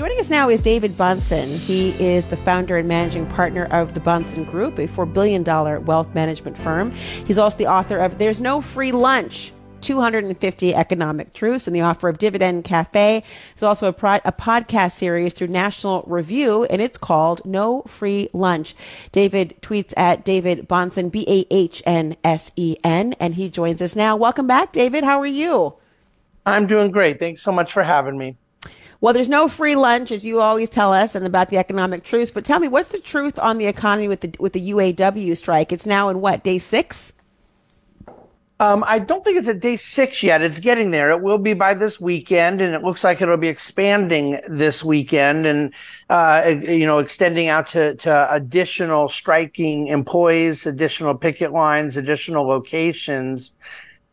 Joining us now is David Bahnsen. He is the founder and managing partner of The Bahnsen Group, a $4 billion wealth management firm. He's also the author of There's No Free Lunch, 250 Economic Truths, and the author of Dividend Cafe. There's also a podcast series through National Review, and it's called No Free Lunch. David tweets at David Bahnsen, B-A-H-N-S-E-N, and he joins us now. Welcome back, David. How are you? I'm doing great. Thanks so much for having me. Well, there's no free lunch, as you always tell us, and about the economic truths. But tell me, what's the truth on the economy with the UAW strike? It's now in what, day 6? I don't think it's at day 6 yet. It's getting there. It will be by this weekend, and it looks like it'll be expanding this weekend and, extending out to additional striking employees, additional picket lines, additional locations.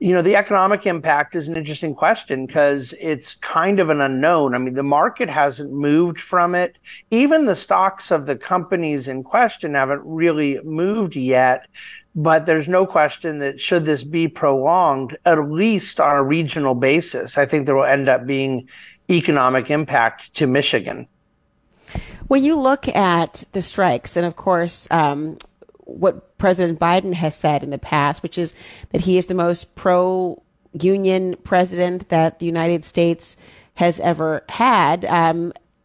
You know, the economic impact is an interesting question because it's kind of an unknown. I mean, the market hasn't moved from it. Even the stocks of the companies in question haven't really moved yet. But there's no question that should this be prolonged, at least on a regional basis, I think there will end up being economic impact to Michigan. When you look at the strikes, and of course, what President Biden has said in the past, which is that he is the most pro-union president that the United States has ever had.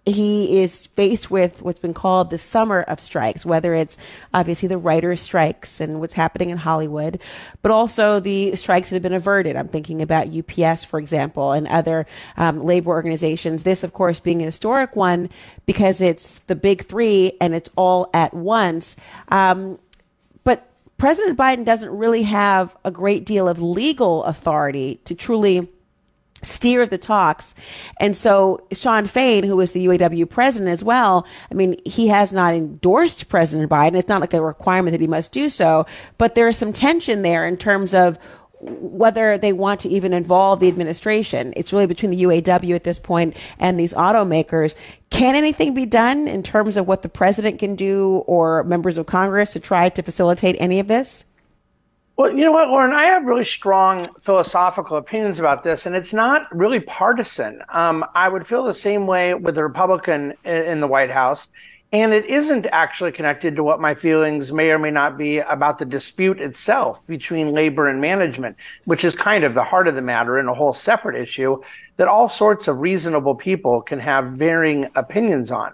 He is faced with what's been called the summer of strikes, whether it's obviously the writers' strikes and what's happening in Hollywood, but also the strikes that have been averted. I'm thinking about UPS, for example, and other labor organizations. This, of course, being a historic one because it's the big three and it's all at once. But President Biden doesn't really have a great deal of legal authority to truly steer the talks. And so Sean Fain, who is the UAW president as well, I mean, he has not endorsed President Biden. It's not like a requirement that he must do so, but there is some tension there in terms of whether they want to even involve the administration. It's really between the UAW at this point and these automakers. Can anything be done in terms of what the president can do or members of Congress to try to facilitate any of this? Well, you know what, Lauren, I have really strong philosophical opinions about this, and it's not really partisan. I would feel the same way with the Republican in the White House, and it isn't actually connected to what my feelings may or may not be about the dispute itself between labor and management, which is kind of the heart of the matter and a whole separate issue that all sorts of reasonable people can have varying opinions on.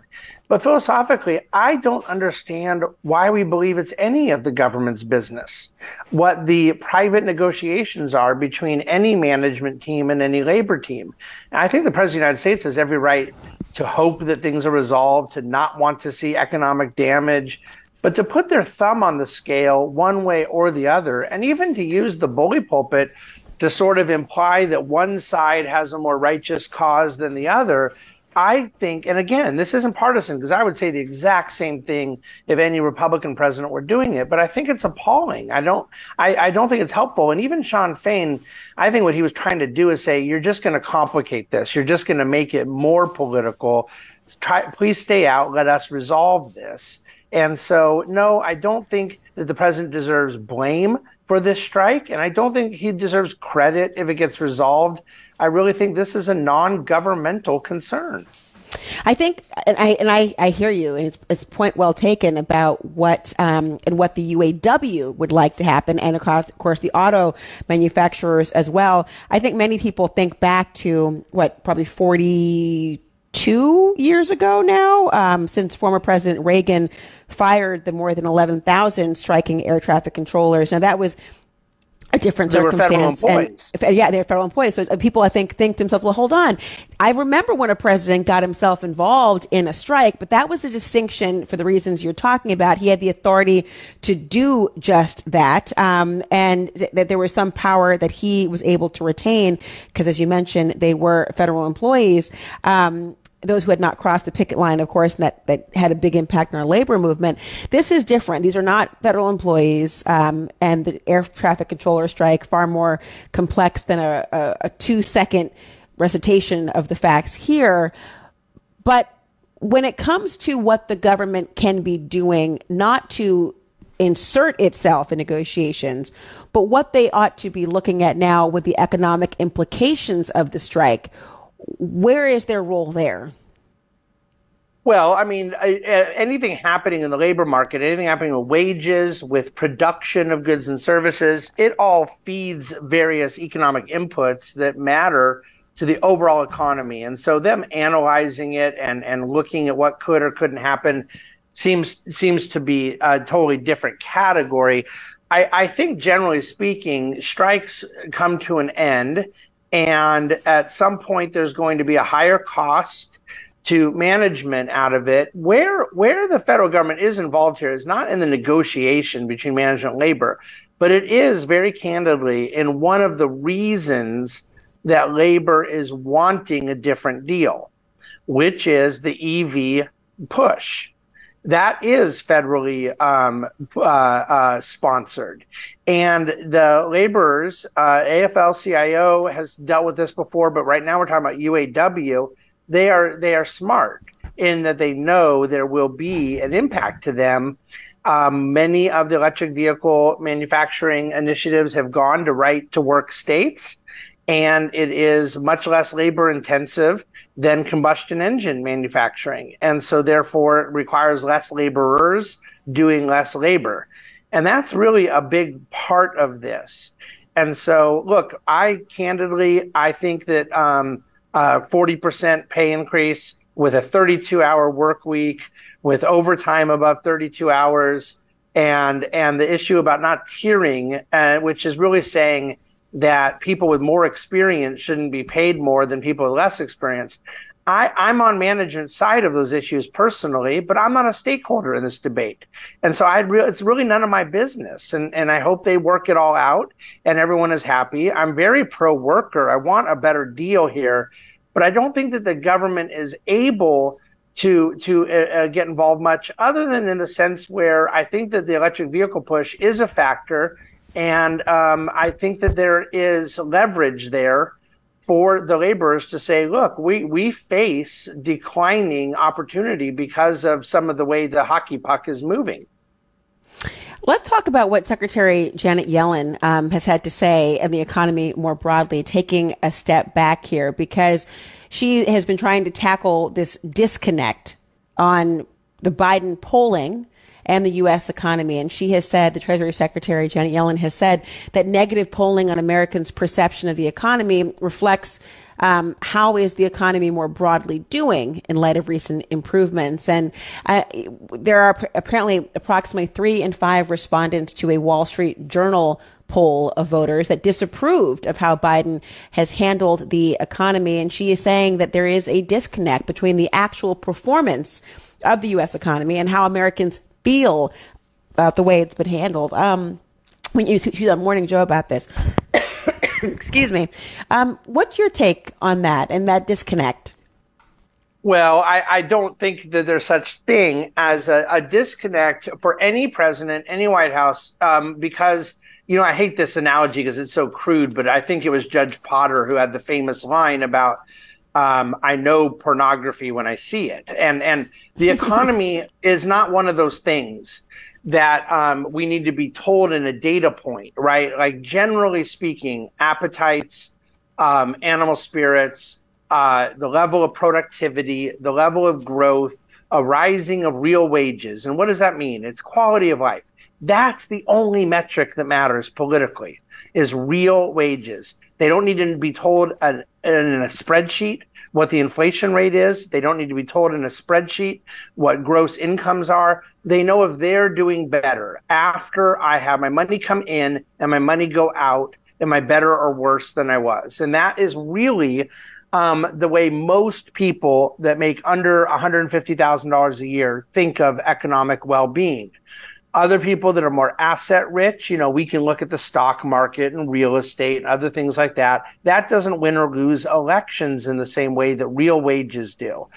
But philosophically, I don't understand why we believe it's any of the government's business what the private negotiations are between any management team and any labor team. And I think the President of the United States has every right to hope that things are resolved, to not want to see economic damage, but to put their thumb on the scale one way or the other, and even to use the bully pulpit to sort of imply that one side has a more righteous cause than the other, I think, and again, this isn't partisan because I would say the exact same thing if any Republican president were doing it, but I think it's appalling. I don't think it's helpful. And even Sean Fain, I think what he was trying to do is say, you're just going to complicate this. You're just going to make it more political. Please stay out. Let us resolve this. And so, no, I don't think that the president deserves blame for this strike, and I don't think he deserves credit if it gets resolved. I really think this is a non-governmental concern. I think, and I hear you, and it's point well taken about what and what the UAW would like to happen, and of course the auto manufacturers as well. I think many people think back to what probably 42 years ago now, since former President Reagan fired the more than 11,000 striking air traffic controllers. Now that was a different circumstance. Yeah, they were federal employees. So people, I think themselves, well, hold on. I remember when a president got himself involved in a strike, but that was a distinction for the reasons you're talking about. He had the authority to do just that, and that there was some power that he was able to retain because, as you mentioned, they were federal employees. Those who had not crossed the picket line, of course, and that had a big impact on our labor movement. This is different. These are not federal employees, and the air traffic controller strike, far more complex than a 2-second recitation of the facts here. But when it comes to what the government can be doing, not to insert itself in negotiations, but what they ought to be looking at now with the economic implications of the strike, where is their role there? Well, I mean, anything happening in the labor market, anything happening with wages, with production of goods and services, it all feeds various economic inputs that matter to the overall economy. And so them analyzing it and looking at what could or couldn't happen seems to be a totally different category. I think generally speaking, strikes come to an end, and at some point there's going to be a higher cost to management out of it. Where the federal government is involved here is not in the negotiation between management and labor, but it is very candidly in one of the reasons that labor is wanting a different deal, which is the EV push. That is federally sponsored. And the laborers, AFL-CIO has dealt with this before, but right now we're talking about UAW. They are smart in that they know there will be an impact to them. Many of the electric vehicle manufacturing initiatives have gone to right-to-work states, and it is much less labor-intensive than combustion engine manufacturing, and so therefore it requires less laborers doing less labor. And that's really a big part of this. And so, look, I think that 40% pay increase with a 32-hour work week, with overtime above 32 hours, and the issue about not tiering, which is really saying that people with more experience shouldn't be paid more than people with less experience. I'm on management's side of those issues personally, but I'm not a stakeholder in this debate. And so it's really none of my business. And I hope they work it all out and everyone is happy. I'm very pro-worker. I want a better deal here. But I don't think that the government is able to get involved much, other than in the sense where I think that the electric vehicle push is a factor. And I think that there is leverage there for the laborers to say, look, we face declining opportunity because of some of the way the hockey puck is moving. Let's talk about what Secretary Janet Yellen has had to say, and the economy more broadly, taking a step back here, because she has been trying to tackle this disconnect on the Biden polling and the U.S. economy. And she has said, the Treasury Secretary Janet Yellen has said, that negative polling on Americans' perception of the economy reflects how is the economy more broadly doing in light of recent improvements. And there are apparently approximately 3 in 5 respondents to a Wall Street Journal poll of voters that disapproved of how Biden has handled the economy. And she is saying that there is a disconnect between the actual performance of the U.S. economy and how Americans feel about the way it's been handled. When you was on Morning Joe about this, excuse me, what's your take on that and that disconnect? Well, I don't think that there's such thing as a disconnect for any president, any White House, because, you know, I hate this analogy because it's so crude, but I think it was Judge Potter who had the famous line about, I know pornography when I see it. And the economy is not one of those things that we need to be told in a data point, right? Like, generally speaking, appetites, animal spirits, the level of productivity, the level of growth, a rising of real wages. And what does that mean? It's quality of life. That's the only metric that matters politically, is real wages. They don't need to be told in a spreadsheet what the inflation rate is. They don't need to be told in a spreadsheet what gross incomes are. They know if they're doing better after I have my money come in and my money go out, am I better or worse than I was? And that is really the way most people that make under $150,000 a year think of economic well-being. Other people that are more asset rich, you know, we can look at the stock market and real estate and other things like that. That doesn't win or lose elections in the same way that real wages do.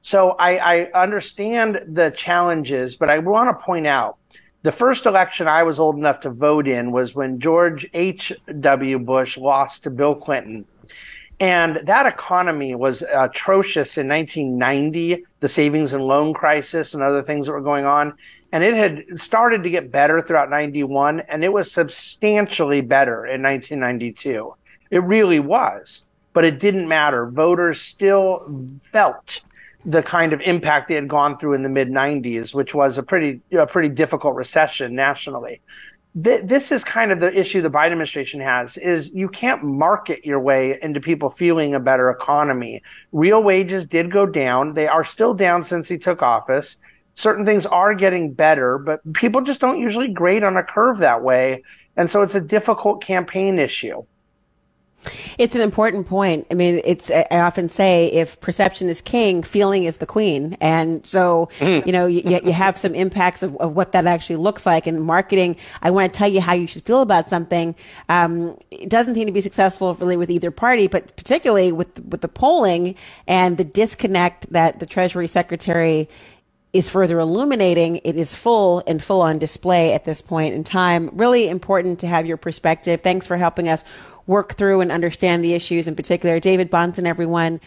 So I understand the challenges, but I want to point out the first election I was old enough to vote in was when George H.W. Bush lost to Bill Clinton. And that economy was atrocious in 1990, the savings and loan crisis and other things that were going on. And it had started to get better throughout 91, and it was substantially better in 1992. It really was, but it didn't matter. Voters still felt the kind of impact they had gone through in the mid-90s, which was a pretty difficult recession nationally. This is kind of the issue the Biden administration has, is you can't market your way into people feeling a better economy. Real wages did go down. They are still down since he took office. Certain things are getting better, but people just don't usually grade on a curve that way. And so it's a difficult campaign issue. It's an important point. I mean, I often say if perception is king, feeling is the queen. And so, you have some impacts of what that actually looks like. And marketing, I want to tell you how you should feel about something. It doesn't seem to be successful really with either party, but particularly with the polling and the disconnect that the Treasury Secretary is further illuminating. It is full on display at this point in time. Really important to have your perspective. Thanks for helping us work through and understand the issues in particular. David Bahnsen, everyone.